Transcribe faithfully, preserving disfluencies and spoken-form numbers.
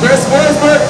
Chris Forsberg.